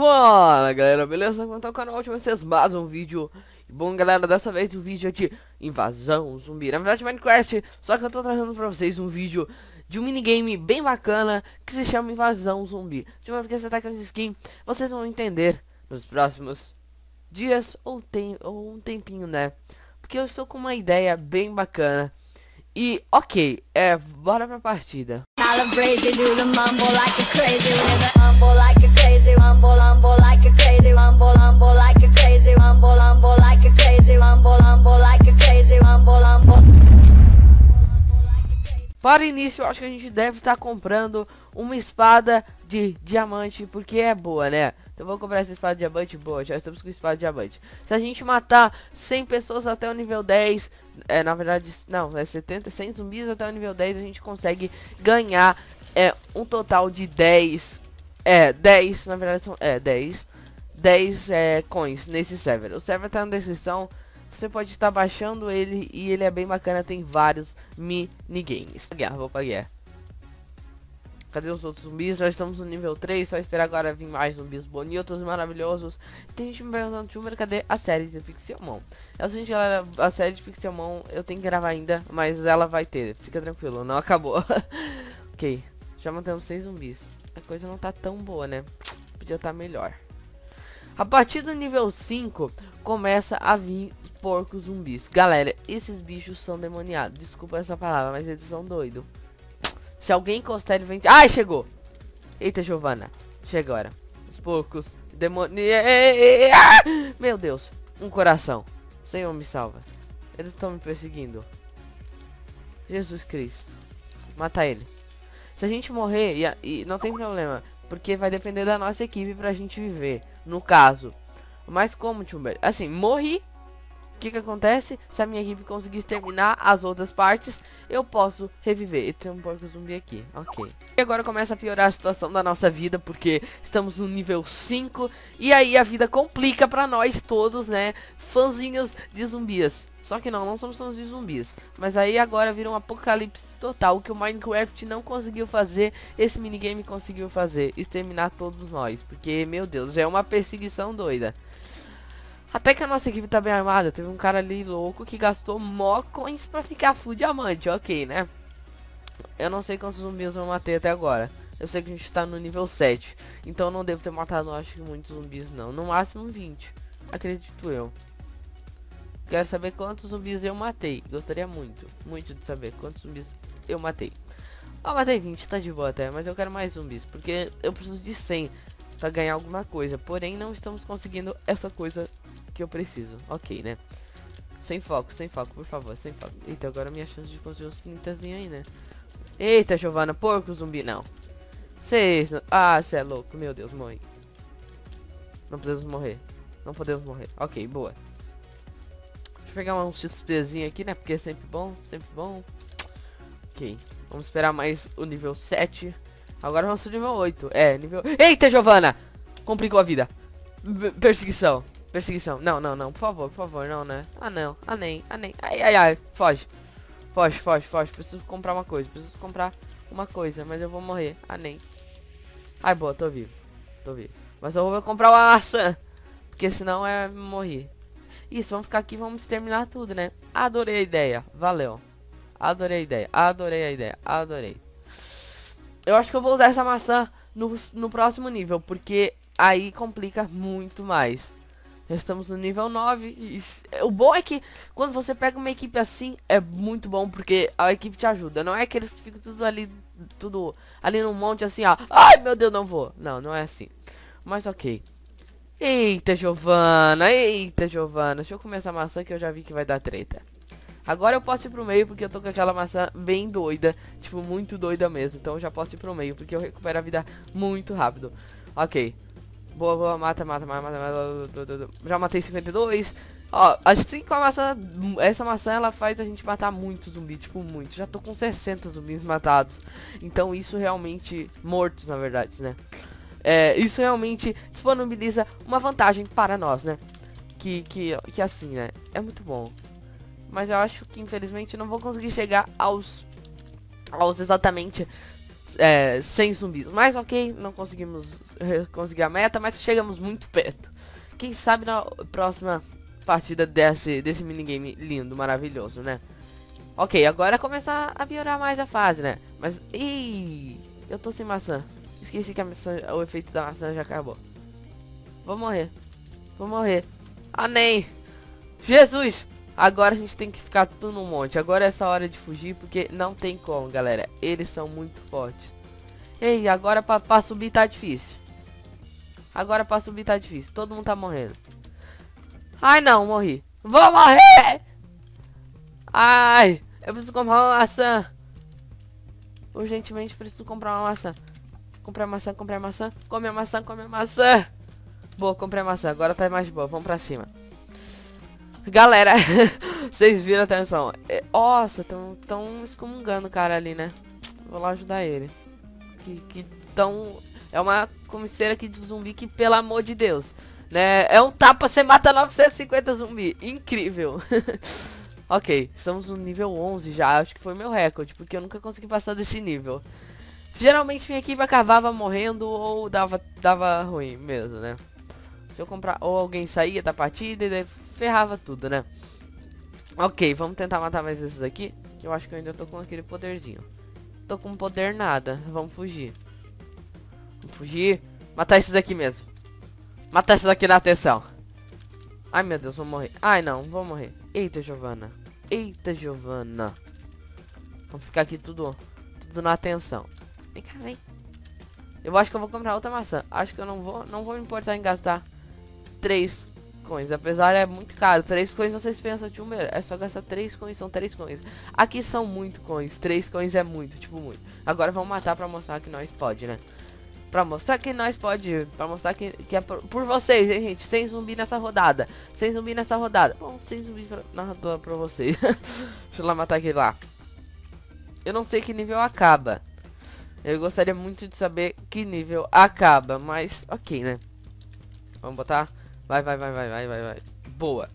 Fala galera, beleza? Quanto ao canal, hoje vai ser mais um vídeo. E bom galera, dessa vez o vídeo é de Invasão Zumbi, na verdade Minecraft. Só que eu tô trazendo pra vocês um vídeo de um minigame bem bacana que se chama Invasão Zumbi. De uma vez que você tá com essa skin, vocês vão entender nos próximos dias ou um tempinho, né? Porque eu estou com uma ideia bem bacana. E ok, bora pra partida. Para início, eu acho que a gente deve estar comprando uma espada de diamante, porque é boa, né? Então vou comprar essa espada de diamante boa, já estamos com espada de diamante. Se a gente matar 100 pessoas até o nível 10, na verdade, não, é 100 zumbis até o nível 10, a gente consegue ganhar um total de 10, na verdade são 10 coins nesse server. O server tá na descrição, você pode estar baixando ele e ele é bem bacana, tem vários minigames. Vou pra guerra. Cadê os outros zumbis? Nós estamos no nível 3, só esperar agora vir mais zumbis bonitos, maravilhosos. Tem gente me perguntando, Júmer, cadê a série de Pixelmon? É o seguinte, galera, a série de Pixelmon eu tenho que gravar ainda, mas ela vai ter, fica tranquilo, não acabou. Ok, já matamos 6 zumbis, a coisa não tá tão boa, né? Podia estar melhor. A partir do nível 5, começa a vir porcos zumbis. Galera, esses bichos são demoniados, desculpa essa palavra, mas eles são doidos. Se alguém encostar, ele vem... Ai, chegou! Eita, Giovana. Chega agora. Os porcos. Demônio... Meu Deus. Um coração. Senhor, me salva. Eles estão me perseguindo. Jesus Cristo. Mata ele. Se a gente morrer, e não tem problema. Porque vai depender da nossa equipe pra gente viver. No caso. Mas como, Timber? Assim, morri. O que que acontece? Se a minha equipe conseguir exterminar as outras partes, eu posso reviver. E tem um porco zumbi aqui, ok. E agora começa a piorar a situação da nossa vida, porque estamos no nível 5. E aí a vida complica pra nós todos, né? Fãzinhos de zumbis. Só que não somos fãs de zumbis. Mas aí agora vira um apocalipse total, que o Minecraft não conseguiu fazer. Esse minigame conseguiu fazer. Exterminar todos nós. Porque, meu Deus, já é uma perseguição doida. Até que a nossa equipe tá bem armada. Teve um cara ali louco que gastou mó coins pra ficar full diamante. Ok, né? Eu não sei quantos zumbis eu matei até agora. Eu sei que a gente tá no nível 7. Então eu não devo ter matado, acho que muitos zumbis não. No máximo 20. Acredito eu. Quero saber quantos zumbis eu matei. Gostaria muito de saber quantos zumbis eu matei. Ah, matei 20, tá de boa até. Mas eu quero mais zumbis. Porque eu preciso de 100 pra ganhar alguma coisa. Porém, não estamos conseguindo essa coisa que eu preciso, ok, né? Sem foco, por favor, sem foco. Eita, agora minha chance de conseguir um cintazinho aí, né? Eita, Giovana, porco zumbi, não. Vocês... Ah, você é louco, meu Deus, morre. Não podemos morrer. Não podemos morrer, ok, boa. Deixa eu pegar um XPzinho aqui, né? Porque é sempre bom, sempre bom. Ok, vamos esperar mais o nível 7. Agora vamos pro nível 8, nível... Eita, Giovana! Complicou a vida. Perseguição. Perseguição, não, por favor, não, né? Ah, não, nem, ai, foge, preciso comprar uma coisa, mas eu vou morrer, Ai, boa, tô vivo, mas eu vou comprar uma maçã, porque senão é morrer. Isso, vamos ficar aqui, vamos exterminar tudo, né? Adorei a ideia, valeu, adorei a ideia. Eu acho que eu vou usar essa maçã no próximo nível, porque aí complica muito mais. Já estamos no nível 9 e o bom é que quando você pega uma equipe assim é muito bom, porque a equipe te ajuda. Não é que eles ficam tudo ali num monte assim, ó. Ai, meu Deus, não vou. Não é assim. Mas ok. Eita, Giovana. Deixa eu comer essa maçã que eu já vi que vai dar treta. Agora eu posso ir pro meio porque eu tô com aquela maçã bem doida. Tipo, muito doida mesmo. Então eu já posso ir pro meio porque eu recupero a vida muito rápido. Ok. Boa, mata. Já matei 52. Ó, assim com a maçã. Essa maçã ela faz a gente matar muito zumbi. Tipo, muito. Já tô com 60 zumbis matados. Então isso realmente. Mortos, na verdade, né? Isso realmente disponibiliza uma vantagem para nós, né? Que assim, né? É muito bom. Mas eu acho que infelizmente não vou conseguir chegar aos exatamente 100 zumbis. Mas ok, não conseguimos conseguir a meta, mas chegamos muito perto. Quem sabe na próxima partida desse minigame lindo, maravilhoso, né? Ok, agora é começar a piorar mais a fase, né? Mas... Ih, eu tô sem maçã. Esqueci que a maçã, o efeito da maçã já acabou. Vou morrer. Vou morrer. Ah, nem. Jesus! Agora a gente tem que ficar tudo no monte. Agora é essa hora de fugir, porque não tem como, galera. Eles são muito fortes. Ei, agora pra subir tá difícil. Agora pra subir tá difícil. Todo mundo tá morrendo. Ai, não, morri. Vou morrer! Ai, eu preciso comprar uma maçã. Urgentemente preciso comprar uma maçã. Comprar maçã, comprar maçã. Come a maçã, come a maçã. Boa, comprei a maçã. Agora tá mais boa. Vamos pra cima. Galera, vocês viram, atenção. Nossa, tão excomungando o cara ali, né? Vou lá ajudar ele. Que tão... É uma comisseira aqui de zumbi que, pelo amor de Deus, né? É um tapa, você mata 950 zumbi. Incrível. Ok, estamos no nível 11 já. Acho que foi meu recorde, porque eu nunca consegui passar desse nível. Geralmente minha equipe acabava morrendo ou dava ruim mesmo, né? Eu comprar ou alguém saía da partida e daí ferrava tudo, né? Ok, vamos tentar matar mais esses aqui, que eu acho que eu ainda tô com aquele poderzinho. Tô com poder nada, vamos fugir. Vamos fugir, matar esses aqui mesmo. Matar esses aqui na atenção. Ai meu Deus, vou morrer. Ai não, vou morrer. Eita, Giovana. Eita, Giovana. Vamos ficar aqui tudo na atenção. Vem cá, vem. Eu acho que eu vou comprar outra maçã. Acho que eu não vou me importar em gastar 3 coins, apesar é muito caro. 3 coins vocês pensam, tio, é só gastar 3 coins, são 3 coins. Aqui são muito coins, 3 coins é muito, tipo muito. Agora vamos matar pra mostrar que nós pode, né? Pra mostrar que nós pode, pra mostrar que é por vocês, hein, gente? Sem zumbi nessa rodada, sem zumbi nessa rodada. Bom, sem zumbi na rodada pra vocês. Deixa eu lá matar aquele lá. Eu não sei que nível acaba. Eu gostaria muito de saber que nível acaba, mas ok, né? Vamos botar... Vai, vai, vai, vai, vai, vai, vai. Boa.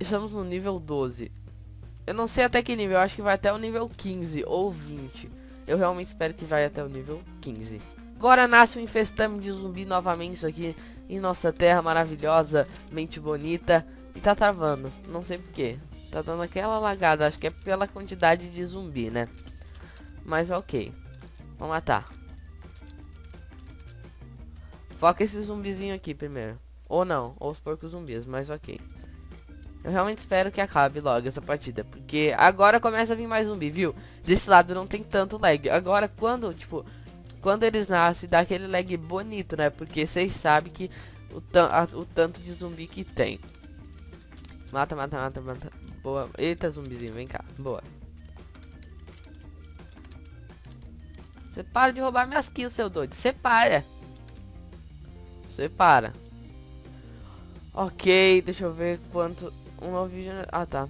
Estamos no nível 12. Eu não sei até que nível. Eu acho que vai até o nível 15 ou 20. Eu realmente espero que vai até o nível 15. Agora nasce um infestame de zumbi novamente aqui em nossa terra maravilhosa, mente bonita. E tá travando. Não sei porquê. Tá dando aquela lagada. Acho que é pela quantidade de zumbi, né? Mas ok. Vamos matar. Foca esse zumbizinho aqui primeiro. Ou não, ou os porcos zumbis, mas ok. Eu realmente espero que acabe logo essa partida, porque agora começa a vir mais zumbi, viu? Desse lado não tem tanto lag. Agora quando eles nascem, dá aquele lag bonito, né? Porque vocês sabem que o tanto de zumbi que tem. Mata, mata, mata, mata. Boa. Eita, zumbizinho, vem cá. Boa. Você para de roubar minhas kills, seu doido. Você para. Você para. Ok, deixa eu ver quanto... Um novo vídeo... Ah, tá.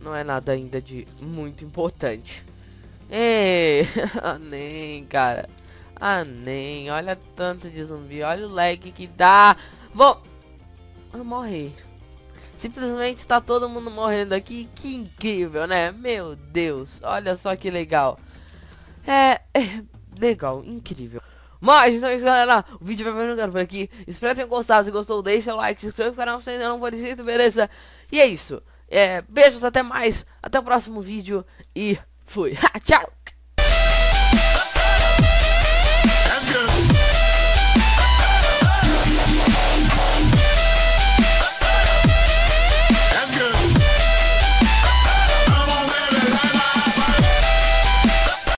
Não é nada ainda de muito importante. Ei, ah, nem, cara. Ah, nem. Olha tanto de zumbi. Olha o lag que dá. Vou... Eu morri. Simplesmente tá todo mundo morrendo aqui. Que incrível, né? Meu Deus. Olha só que legal. É legal, incrível. Mas então é isso, galera, o vídeo vai ficando por aqui. Espero que tenham gostado, se gostou deixa seu like, se inscreve no canal se ainda não for inscrito, beleza? E é isso, beijos, até mais, até o próximo vídeo e fui, tchau!